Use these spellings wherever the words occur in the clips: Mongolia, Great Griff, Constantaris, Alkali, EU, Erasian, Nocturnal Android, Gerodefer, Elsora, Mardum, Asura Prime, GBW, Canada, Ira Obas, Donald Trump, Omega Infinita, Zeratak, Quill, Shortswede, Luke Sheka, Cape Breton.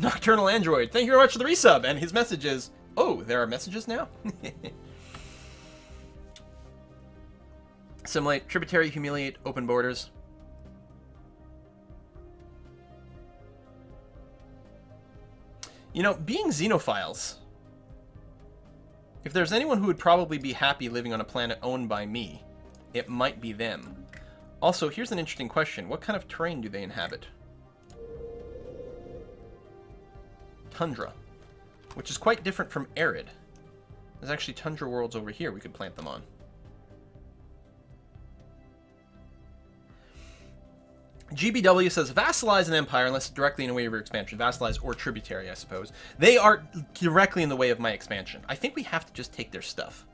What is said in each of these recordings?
Nocturnal Android, thank you very much for the resub. And his message is, oh, there are messages now? Assimilate, tributary, humiliate, open borders. You know, being xenophiles, if there's anyone who would probably be happy living on a planet owned by me, it might be them. Also, here's an interesting question. What kind of terrain do they inhabit? Tundra, which is quite different from arid. There's actually tundra worlds over here we could plant them on. GBW says, vassalize an empire unless directly in the way of your expansion. Vassalize or tributary, I suppose. They are directly in the way of my expansion. I think we have to just take their stuff.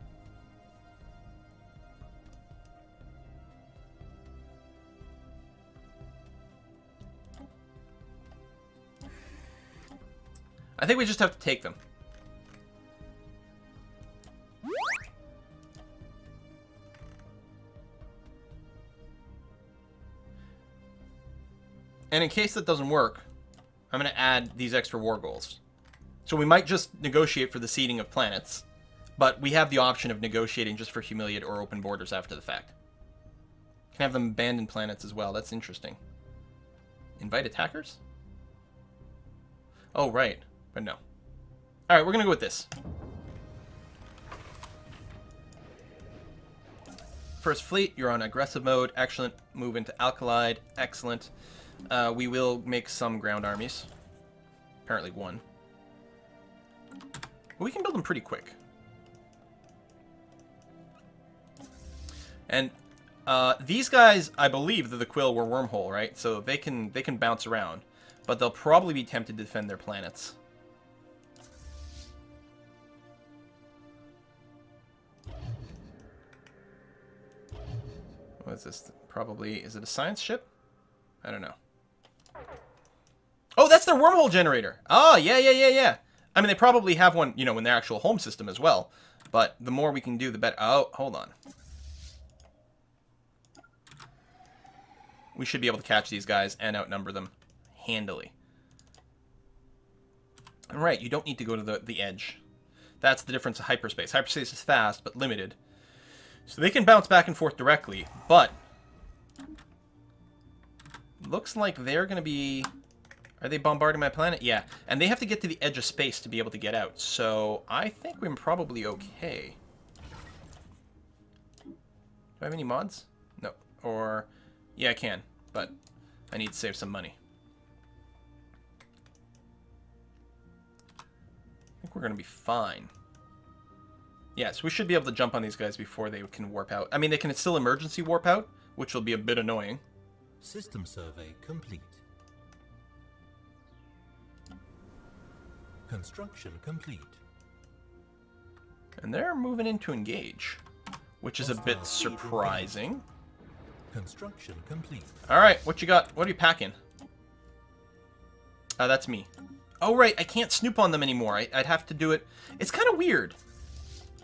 I think we just have to take them. And in case that doesn't work, I'm going to add these extra war goals. So we might just negotiate for the seeding of planets, but we have the option of negotiating just for humiliate or open borders after the fact. Can have them abandon planets as well. That's interesting. Invite attackers? Oh, right. But no. All right, we're going to go with this. First fleet, you're on aggressive mode. Excellent. Move into Alkali. Excellent. We will make some ground armies. Apparently one. But we can build them pretty quick. And these guys, I believe that the Quill were wormhole, right? So they can bounce around. But they'll probably be tempted to defend their planets. What is this? Probably, is it a science ship? I don't know. Oh, that's their wormhole generator. Oh, yeah. I mean, they probably have one, you know, in their actual home system as well. But the more we can do, the better. Oh, hold on. We should be able to catch these guys and outnumber them handily. All right, you don't need to go to the edge. That's the difference of hyperspace. Hyperspace is fast, but limited. So they can bounce back and forth directly, but looks like they're going to be... Are they bombarding my planet? Yeah. And they have to get to the edge of space to be able to get out. So I think we're probably okay. Do I have any mods? No. Or... Yeah, I can. But I need to save some money. I think we're going to be fine. Yeah, so we should be able to jump on these guys before they can warp out. I mean, they can still emergency warp out, which will be a bit annoying. System survey complete. Construction complete. And they're moving in to engage, which is a bit surprising. Construction complete. All right, what you got? What are you packing? Oh, that's me. Oh, right, I can't snoop on them anymore. I'd have to do it. It's kind of weird.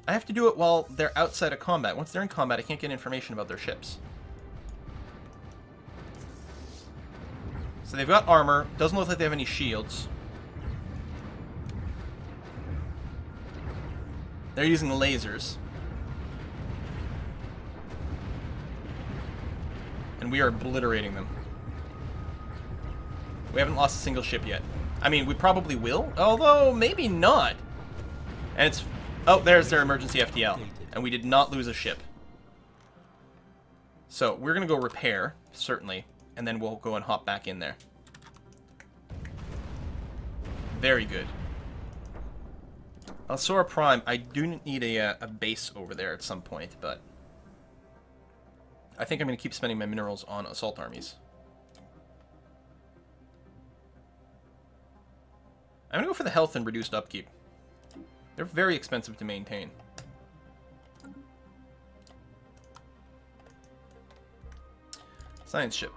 I have to do it while they're outside of combat. Once they're in combat, I can't get information about their ships. So they've got armor. Doesn't look like they have any shields. They're using lasers. And we are obliterating them. We haven't lost a single ship yet. I mean, we probably will, although maybe not. And it's... Oh, there's their emergency FTL. And we did not lose a ship. So we're going to go repair, certainly. And then we'll go and hop back in there. Very good. Asura Prime. I do need a base over there at some point, but I think I'm going to keep spending my minerals on assault armies. I'm going to go for the health and reduced upkeep. They're very expensive to maintain. Science ship.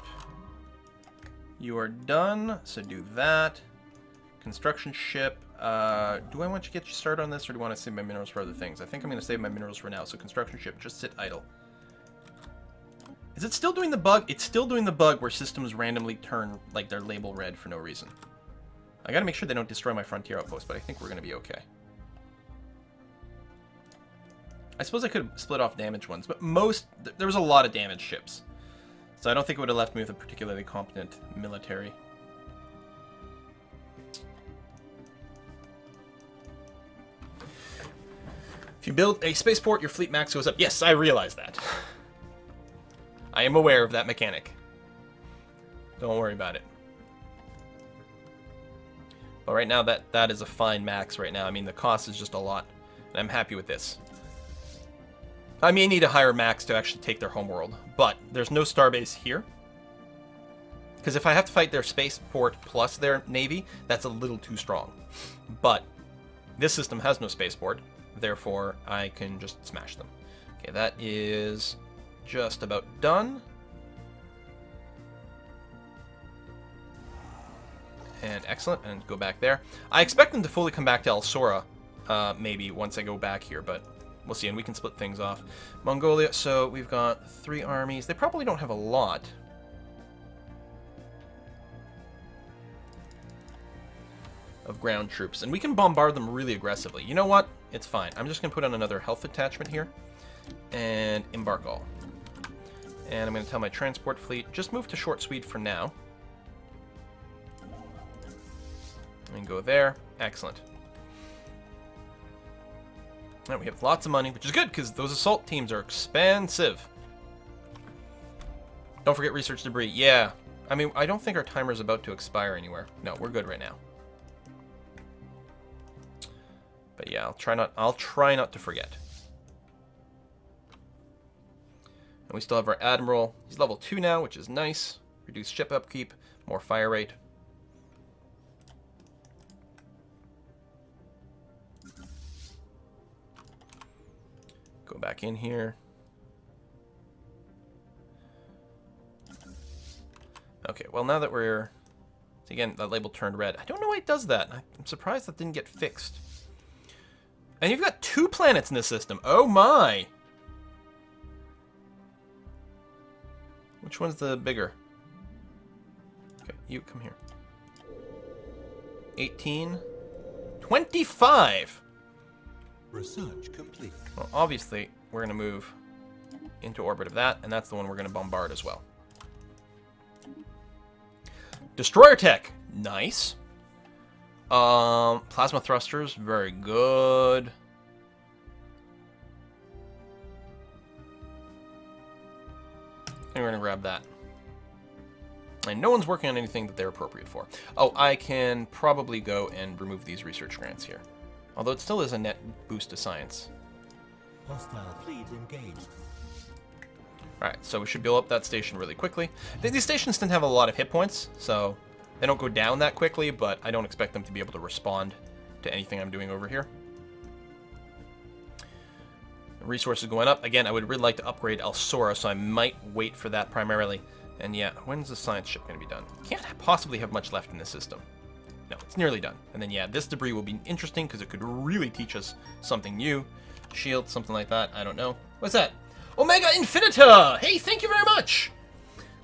You are done, so do that. Construction ship. Do I want to get you started on this, or do I want to save my minerals for other things? I think I'm going to save my minerals for now, so construction ship, just sit idle. Is it still doing the bug? It's still doing the bug where systems randomly turn, like, their label red for no reason. I gotta make sure they don't destroy my frontier outpost, but I think we're gonna be okay. I suppose I could split off damage ones, but there was a lot of damaged ships. So I don't think it would have left me with a particularly competent military. If you build a spaceport, your fleet max goes up. Yes, I realize that. I am aware of that mechanic. Don't worry about it. But right now, that is a fine max right now. I mean, the cost is just a lot, and I'm happy with this. I may need a higher max to actually take their homeworld, but there's no starbase here. Because if I have to fight their spaceport plus their navy, that's a little too strong. But this system has no spaceport, therefore I can just smash them. Okay, that is just about done. And excellent, and go back there. I expect them to fully come back to Elsora, maybe, once I go back here, but we'll see, and we can split things off. Mongolia, so we've got 3 armies. They probably don't have a lot. Of ground troops, and we can bombard them really aggressively. You know what? It's fine. I'm just going to put on another health attachment here, and embark all. And I'm going to tell my transport fleet, just move to Shortswede for now. And go there. Excellent. And we have lots of money, which is good, because those assault teams are expensive. Don't forget research debris. Yeah. I mean, I don't think our timer's about to expire anywhere. No, we're good right now. But yeah, I'll try not to forget. And we still have our Admiral. He's level 2 now, which is nice. Reduced ship upkeep, more fire rate. Go back in here. Okay, well, now that we're... Again, that label turned red. I don't know why it does that. I'm surprised that didn't get fixed. And you've got 2 planets in this system. Oh, my! Which one's the bigger? Okay, you come here. 18. 25! Research complete. Well, obviously, we're going to move into orbit of that, and that's the one we're going to bombard as well. Destroyer tech. Nice. Plasma thrusters. Very good. And we're going to grab that. And no one's working on anything that they're appropriate for. Oh, I can probably go and remove these research grants here. Although it still is a net boost to science. Hostile fleet engaged. Alright, so we should build up that station really quickly. These stations didn't have a lot of hit points, so they don't go down that quickly, but I don't expect them to be able to respond to anything I'm doing over here. Resources going up. Again, I would really like to upgrade Elsora, so I might wait for that primarily. And yeah, when's the science ship going to be done? Can't possibly have much left in this system. No, it's nearly done. And then, yeah, this debris will be interesting because it could really teach us something new. Shield, something like that. I don't know. What's that? Omega Infinita! Hey, thank you very much!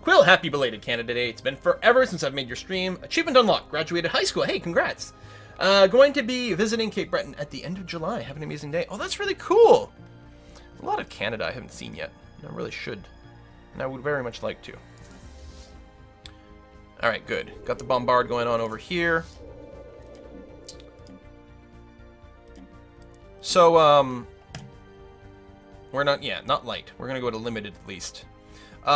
Quill, happy belated Canada Day. It's been forever since I've made your stream. Achievement unlocked. Graduated high school. Hey, congrats. Going to be visiting Cape Breton at the end of July. Have an amazing day. Oh, that's really cool. There's a lot of Canada I haven't seen yet. And I really should. And I would very much like to. Alright, good. Got the bombard going on over here. So, we're not, yeah, not light. We're going to go to limited at least.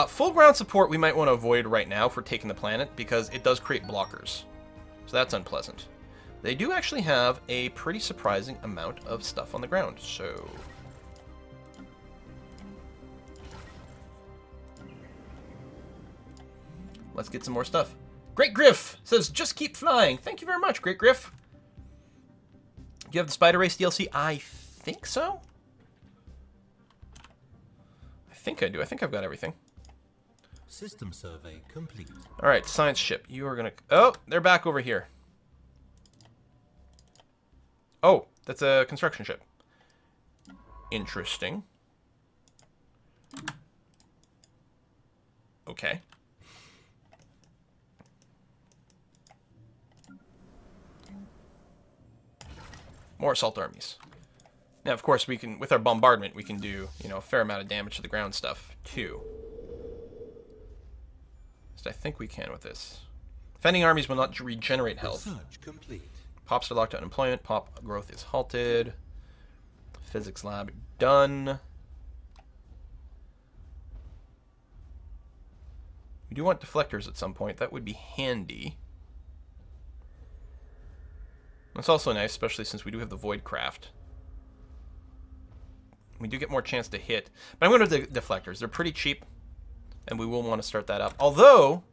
Full ground support we might want to avoid right now for taking the planet because it does create blockers. So that's unpleasant. They do actually have a pretty surprising amount of stuff on the ground, so... Let's get some more stuff. Great Griff says, just keep flying. Thank you very much, Great Griff. Do you have the Spider Race DLC? I think so. I think I do. I think I've got everything. System survey complete. All right, science ship. You are going to... Oh, they're back over here. Oh, that's a construction ship. Interesting. Okay. more assault armies. Now, of course, we can, with our bombardment, we can do, you know, a fair amount of damage to the ground stuff, too. So I think we can with this. Defending armies will not regenerate health. Pops are locked to unemployment. Pop growth is halted. Physics lab done. We do want deflectors at some point. That would be handy. That's also nice, especially since we do have the void craft. We do get more chance to hit. But I'm going to deflectors. They're pretty cheap, and we will want to start that up. Although,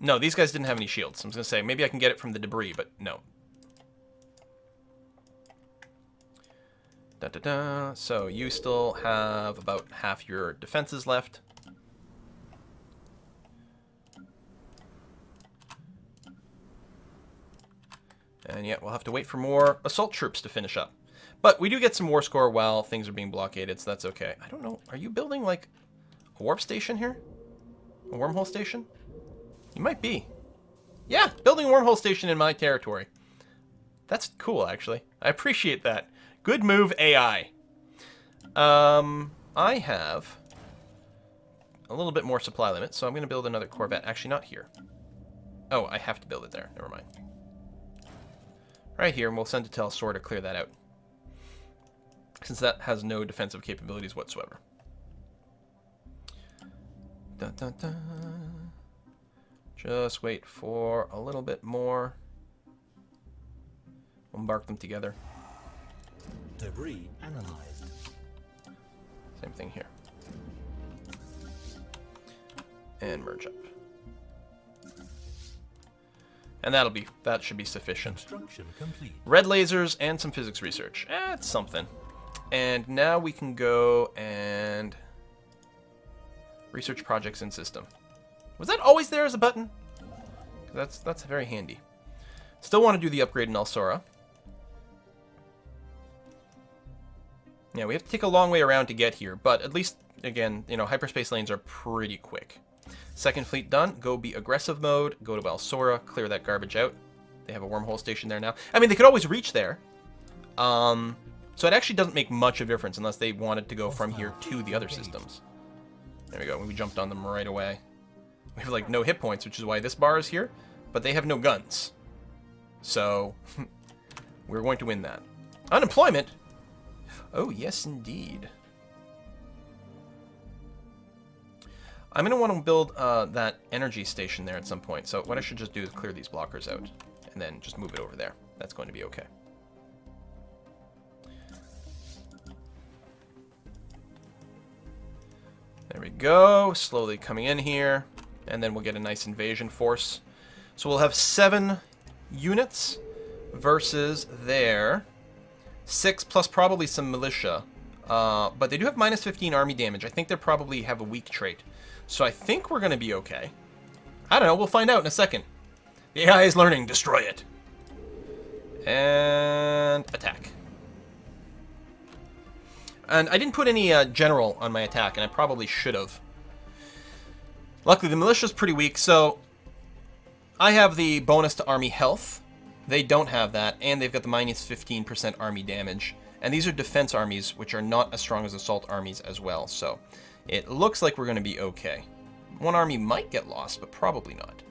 no, these guys didn't have any shields. So I was going to say, maybe I can get it from the debris, but no. Da-da-da. So you still have about half your defenses left. And yet we'll have to wait for more assault troops to finish up. But we do get some war score while things are being blockaded, so that's okay. I don't know. Are you building, like, a warp station here? A wormhole station? You might be. Yeah, building a wormhole station in my territory. That's cool, actually. I appreciate that. Good move, AI. I have a little bit more supply limit, so I'm going to build another Corvette. Actually, not here. Oh, I have to build it there. Never mind. Right here, and we'll send it to Elsora to clear that out, since that has no defensive capabilities whatsoever. Dun, dun, dun. Just wait for a little bit more. We'll embark them together. Debris analyzed. Same thing here. And merge up. And that'll be, that should be sufficient. Red lasers and some physics research. That's something. And now we can go and research projects in system. Was that always there as a button? That's very handy. Still want to do the upgrade in Elsora. Yeah, we have to take a long way around to get here, but at least, again, you know, hyperspace lanes are pretty quick. Second fleet done. Go be aggressive mode. Go to Elsora. Clear that garbage out. They have a wormhole station there now. I mean, they could always reach there. So it actually doesn't make much of a difference unless they wanted to go from here to the other systems. There we go. We jumped on them right away. We have, like, no hit points, which is why this bar is here. But they have no guns. So, we're going to win that. Unemployment? Oh, yes, indeed. I'm going to want to build that energy station there at some point. So what I should just do is clear these blockers out and then just move it over there. That's going to be okay. There we go. Slowly coming in here. And then we'll get a nice invasion force. So we'll have 7 units versus their 6 plus probably some militia. But they do have minus 15 army damage. I think they probably have a weak trait. So I think we're going to be okay. I don't know. We'll find out in a second. The AI is learning. Destroy it. And attack. And I didn't put any general on my attack, and I probably should have. Luckily, the militia is pretty weak, so I have the bonus to army health. They don't have that, and they've got the minus 15% army damage. And these are defense armies, which are not as strong as assault armies as well. So it looks like we're going to be okay. One army might get lost, but probably not.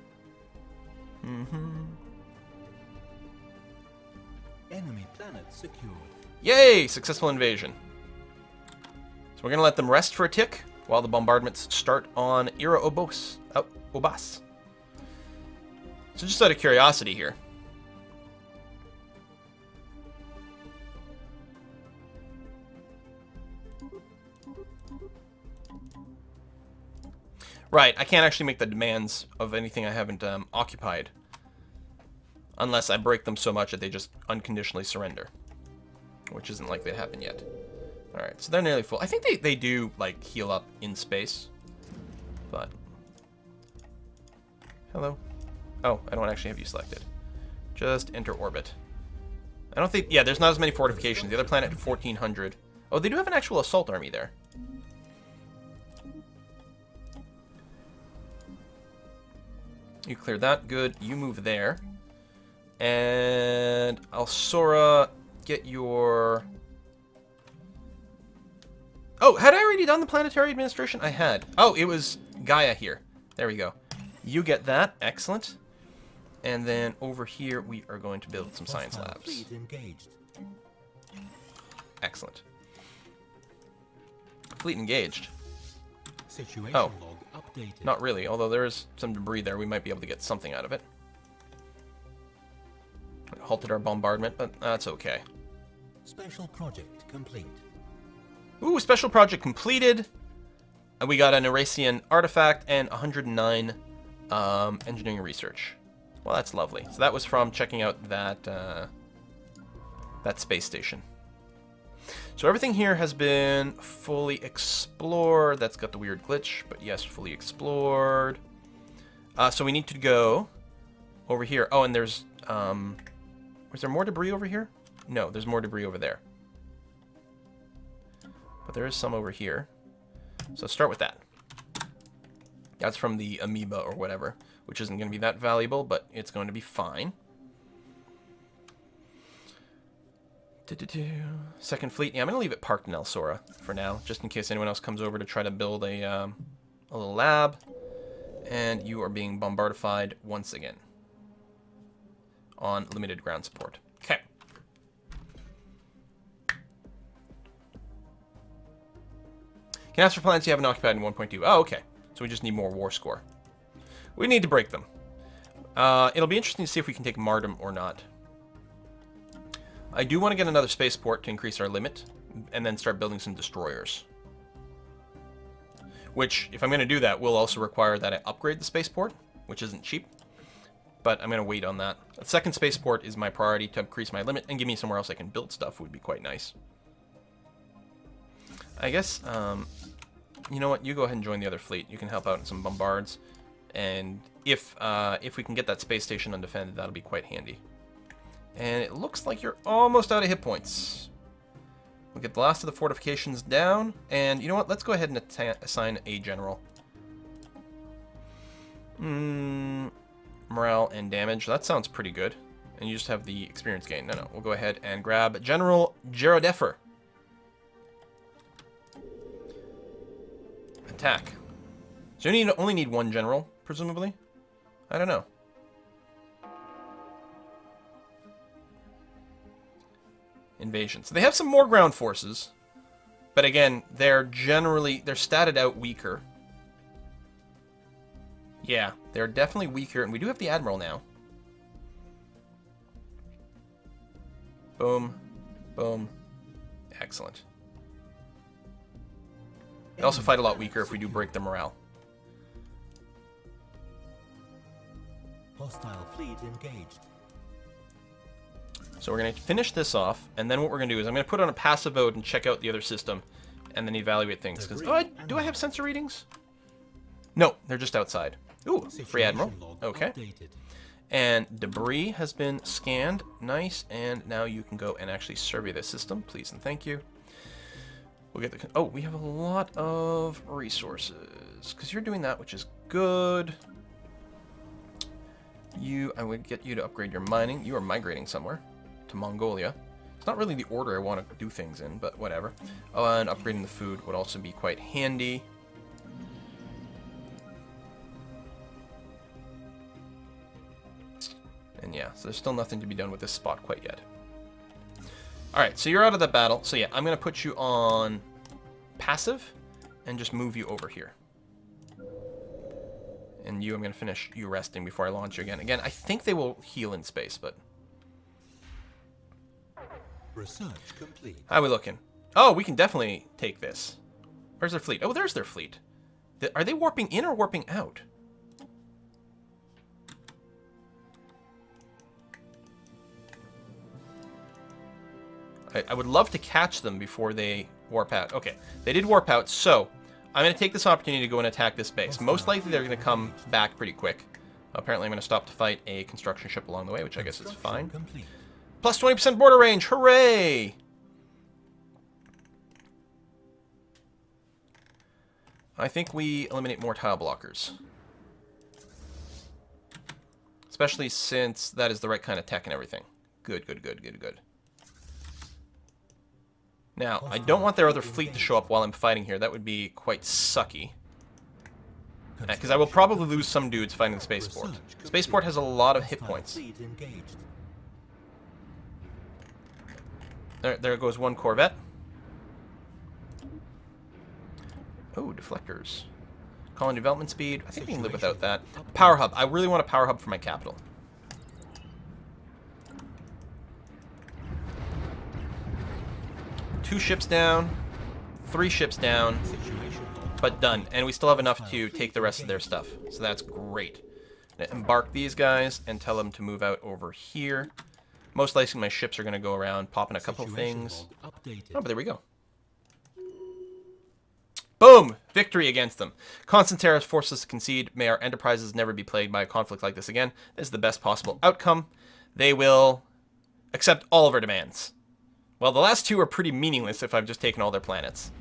Mm-hmm. Enemy planet secured. Yay! Successful invasion. So we're going to let them rest for a tick while the bombardments start on Ira Obas. So just out of curiosity here. Right, I can't actually make the demands of anything I haven't occupied. Unless I break them so much that they just unconditionally surrender. Which isn't likely to happen yet. Alright, so they're nearly full. I think they do, like, heal up in space. But. Hello. Oh, I don't actually have you selected. Just enter orbit. I don't think. Yeah, there's not as many fortifications. The other planet, 1400. Oh, they do have an actual assault army there. You clear that. Good. You move there. And Elsora get your... Oh, had I already done the planetary administration? I had. Oh, it was Gaia here. There we go. You get that. Excellent. And then over here, we are going to build some science labs. Excellent. Fleet engaged. Situation log updated. Not really, although there is some debris there. We might be able to get something out of it. It halted our bombardment, but that's okay. Special project complete. Ooh, special project completed. And we got an Erasian artifact and 109 engineering research. Well, that's lovely. So that was from checking out that, that space station. So everything here has been fully explored. That's got the weird glitch, but yes, fully explored. So we need to go over here. Oh, and there's... was there more debris over here? No, there's more debris over there. But there is some over here. So start with that. That's from the amoeba or whatever, which isn't going to be that valuable, but it's going to be fine. Second fleet. Yeah, I'm going to leave it parked in Elsora for now, just in case anyone else comes over to try to build a little lab. And you are being bombardified once again on limited ground support. Okay. Can ask for planets you haven't occupied in 1.2. Oh, okay. So we just need more war score. We need to break them. It'll be interesting to see if we can take Mardum or not. I do want to get another spaceport to increase our limit, and then start building some destroyers. Which, if I'm going to do that, will also require that I upgrade the spaceport, which isn't cheap. But I'm going to wait on that. A second spaceport is my priority to increase my limit, and give me somewhere else I can build stuff would be quite nice. I guess, you know what, you go ahead and join the other fleet. You can help out in some bombards. And if we can get that space station undefended, that'll be quite handy. And it looks like you're almost out of hit points. We'll get the last of the fortifications down. And you know what, let's go ahead and assign a general. Morale and damage, that sounds pretty good. And you just have the experience gain. No, we'll go ahead and grab General Gerodefer. Attack. So you need, only need one general, presumably? I don't know. Invasion. So they have some more ground forces. But again, they're generally... they're statted out weaker. Yeah, they're definitely weaker. And we do have the Admiral now. Boom. Boom. Excellent. They also fight a lot weaker if we do break their morale. Hostile fleet engaged. So we're going to finish this off, and then what we're going to do is I'm going to put on a passive mode and check out the other system, and then evaluate things. Because do I have sensor readings? No, they're just outside. Ooh, free Admiral. Okay. And debris has been scanned. Nice. And now you can go and actually survey the system. Please and thank you. We'll get the... oh, we have a lot of resources. Because you're doing that, which is good. You... I would get you to upgrade your mining. You are migrating somewhere. To Mongolia. It's not really the order I want to do things in, but whatever. Oh, and upgrading the food would also be quite handy. And yeah, so there's still nothing to be done with this spot quite yet. Alright, so you're out of the battle. So yeah, I'm going to put you on passive and just move you over here. And you, I'm going to finish you resting before I launch you again. Again, I think they will heal in space, but... research complete. How are we looking? Oh, we can definitely take this. Where's their fleet? Oh, there's their fleet. Are they warping in or warping out? I would love to catch them before they warp out. Okay, they did warp out, so I'm going to take this opportunity to go and attack this base. Most likely they're going to come back pretty quick. Apparently I'm going to stop to fight a construction ship along the way, which I guess is fine. Complete. Plus 20% border range, hooray! I think we eliminate more tile blockers. Especially since that is the right kind of tech and everything. Good, good, good, good, good. Now, I don't want their other fleet to show up while I'm fighting here. That would be quite sucky. Because I will probably lose some dudes fighting the spaceport. Spaceport has a lot of hit points. There goes one Corvette. Oh, deflectors. Colony development speed. I think we can live without that. Power hub. I really want a power hub for my capital. Two ships down. Three ships down. But done. And we still have enough to take the rest of their stuff. So that's great. I'm gonna embark these guys and tell them to move out over here. Most likely my ships are going to go around, popping a couple things. Oh, but there we go. Boom! Victory against them. Constantaris forced us to concede. May our enterprises never be plagued by a conflict like this again. This is the best possible outcome. They will accept all of our demands. Well, the last two are pretty meaningless if I've just taken all their planets.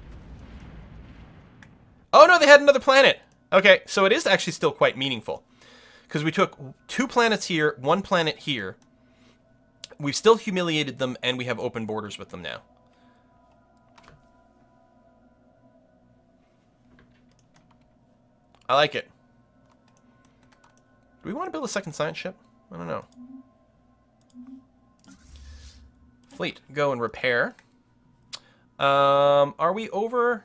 Oh no, they had another planet! Okay, so it is actually still quite meaningful. Because we took two planets here, one planet here. We've still humiliated them, and we have open borders with them now. I like it. Do we want to build a second science ship? I don't know. Fleet, go and repair. Are we over?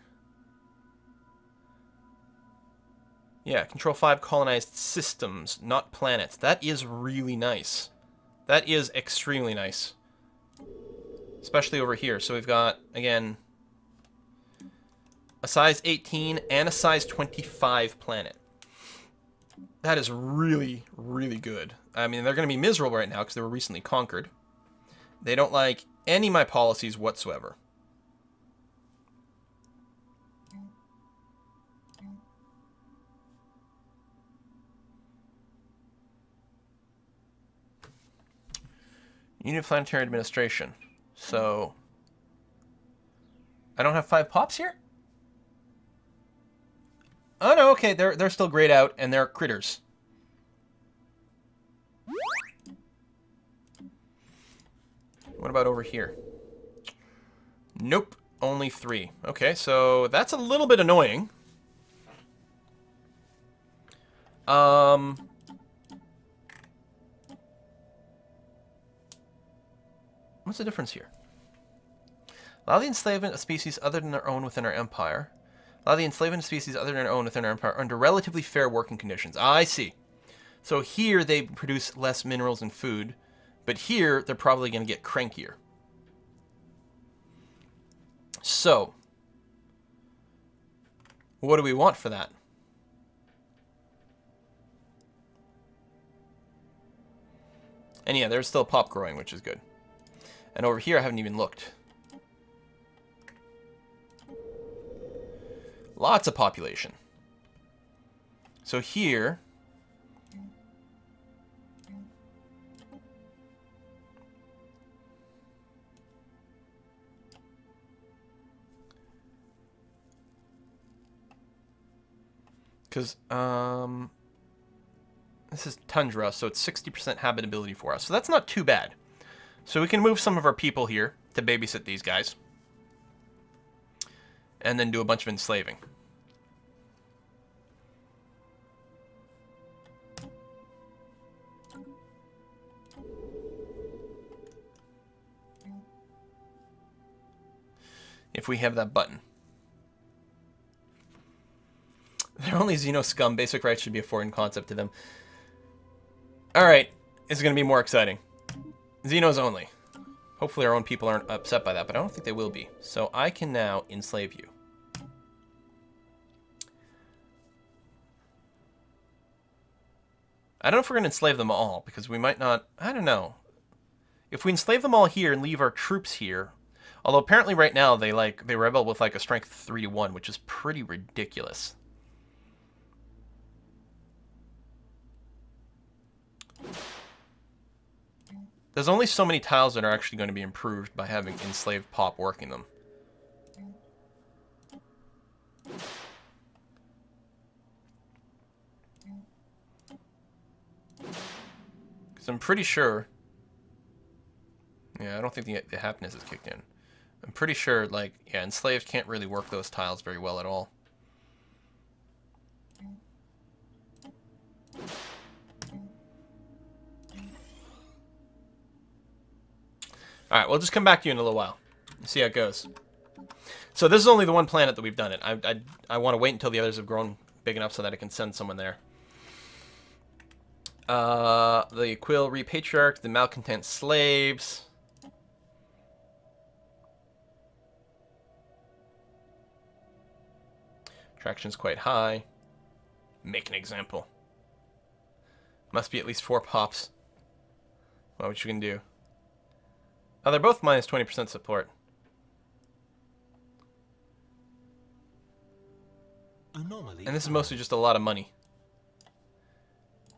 Yeah, control 5 colonized systems, not planets. That is really nice. That is extremely nice. Especially over here. So we've got, again, a size 18 and a size 25 planet. That is really, really good. I mean, they're going to be miserable right now because they were recently conquered. They don't like any of my policies whatsoever. Unit of Planetary Administration. So, I don't have 5 pops here? Oh no, okay, they're still grayed out, and they're critters. What about over here? Nope, only 3. Okay, so that's a little bit annoying. What's the difference here? Allow the enslavement of species other than their own within our empire. Allow the enslavement of species other than their own within our empire under relatively fair working conditions. I see. So here they produce less minerals and food, but here they're probably going to get crankier. So, what do we want for that? And yeah, there's still pop growing, which is good. And over here, I haven't even looked. Lots of population. So here... Because, this is tundra, so it's 60% habitability for us. So that's not too bad. So we can move some of our people here to babysit these guys. And then do a bunch of enslaving. If we have that button. They're only Xeno scum. Basic rights should be a foreign concept to them. Alright, it's going to be more exciting. Xenos only. Hopefully our own people aren't upset by that, but I don't think they will be. So I can now enslave you. I don't know if we're going to enslave them all, because we might not... I don't know. If we enslave them all here and leave our troops here... Although apparently right now they rebel with like a strength 3-1, which is pretty ridiculous. There's only so many tiles that are actually going to be improved by having enslaved pop working them. Because I'm pretty sure... Yeah, I don't think the happiness is kicked in. I'm pretty sure, like, yeah, enslaved can't really work those tiles very well at all. Alright, we'll just come back to you in a little while. See how it goes. So this is only the one planet that we've done it. I want to wait until the others have grown big enough so that I can send someone there. The Quill Repatriarch, the Malcontent Slaves. Attraction's quite high. Make an example. Must be at least 4 pops. Well, what you can do. Oh, they're both minus 20% support. Anomaly. And this is mostly just a lot of money.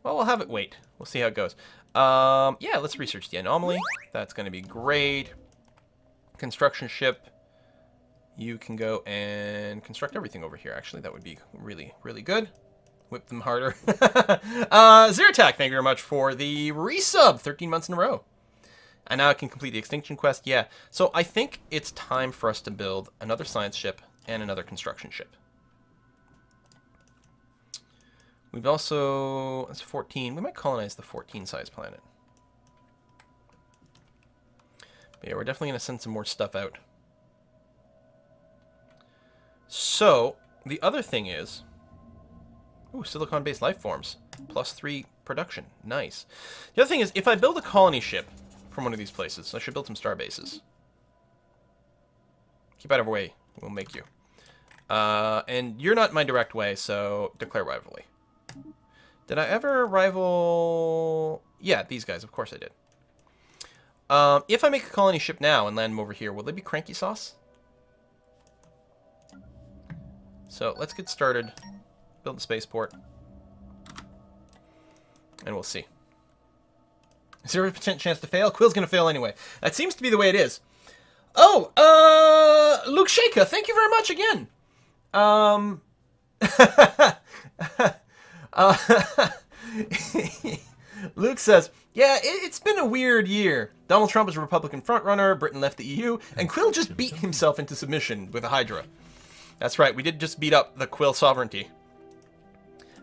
Well, we'll have it wait. We'll see how it goes. Yeah, let's research the anomaly. That's going to be great. Construction ship. You can go and construct everything over here, actually. That would be really, really good. Whip them harder. Zeratak, thank you very much for the resub. 13 months in a row. And now I can complete the extinction quest. Yeah, so I think it's time for us to build another science ship and another construction ship. We've also, it's 14. We might colonize the 14-size planet. But yeah, we're definitely going to send some more stuff out. So, the other thing is, ooh, silicon-based life forms. +3 production. Nice. The other thing is, if I build a colony ship from one of these places, I should build some star bases. Keep out of our way. We'll make you. And you're not my direct way, so declare rivalry. Did I ever rival... Yeah, these guys. Of course I did. If I make a colony ship now and land them over here, will they be cranky sauce? So let's get started. Build the spaceport. And we'll see. 0% chance to fail. Quill's going to fail anyway. That seems to be the way it is. Oh, Luke Sheka, thank you very much again. Luke says, yeah, it's been a weird year. Donald Trump is a Republican frontrunner, Britain left the EU, and Quill just beat himself into submission with a Hydra. That's right, we did just beat up the Quill sovereignty.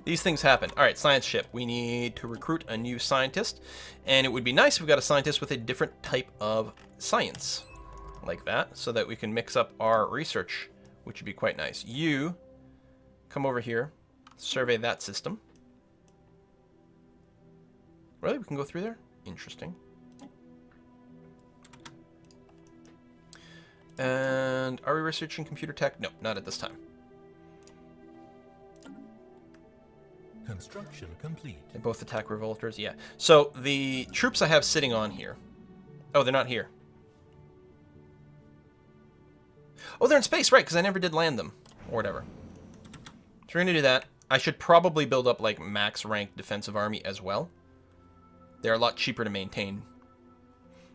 These things happen. All right, science ship. We need to recruit a new scientist, and it would be nice if we got a scientist with a different type of science, like that, so that we can mix up our research, which would be quite nice. You come over here, survey that system. Really, we can go through there? Interesting. And are we researching computer tech? No, not at this time. Construction complete. They both attack revolters, yeah. So the troops I have sitting on here... Oh, they're not here. Oh, they're in space, right, because I never did land them. Or whatever. So we're going to do that. I should probably build up, like, max rank defensive army as well. They're a lot cheaper to maintain.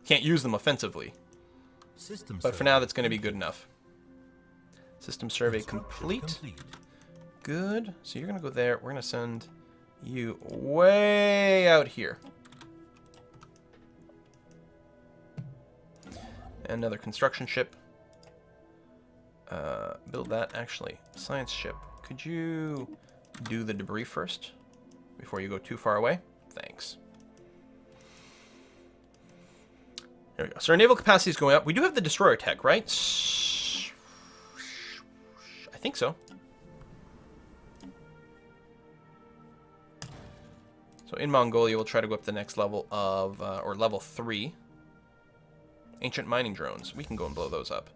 Can't use them offensively. System but for now, that's going to be good enough. System survey complete. Good. So you're going to go there. We're going to send you way out here. Another construction ship. Build that, actually. Science ship. Could you do the debris first? Before you go too far away? Thanks. There we go. So our naval capacity is going up. We do have the destroyer tech, right? I think so. So in Mongolia, we'll try to go up to the next level of, or level 3. Ancient mining drones. We can go and blow those up.